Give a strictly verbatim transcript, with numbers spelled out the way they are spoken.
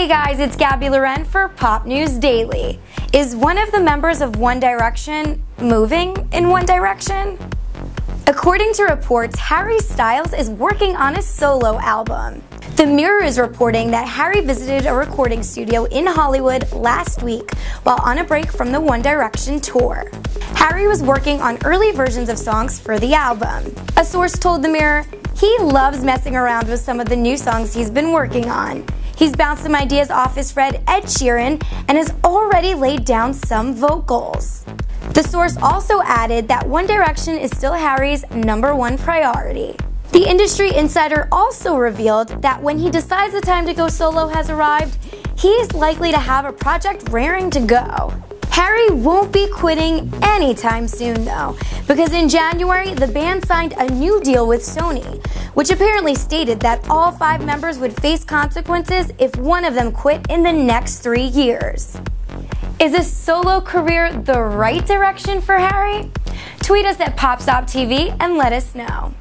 Hey guys, it's Gabby Loren for Pop News Daily. Is one of the members of One Direction moving in one direction? According to reports, Harry Styles is working on a solo album. The Mirror is reporting that Harry visited a recording studio in Hollywood last week while on a break from the One Direction tour. Harry was working on early versions of songs for the album. A source told The Mirror, "He loves messing around with some of the new songs he's been working on. He's bounced some ideas off his friend Ed Sheeran and has already laid down some vocals." The source also added that One Direction is still Harry's number one priority. The industry insider also revealed that when he decides the time to go solo has arrived, he is likely to have a project raring to go. Harry won't be quitting anytime soon though, because in January the band signed a new deal with Sony, which apparently stated that all five members would face consequences if one of them quit in the next three years. Is a solo career the right direction for Harry? Tweet us at PopStop T V and let us know.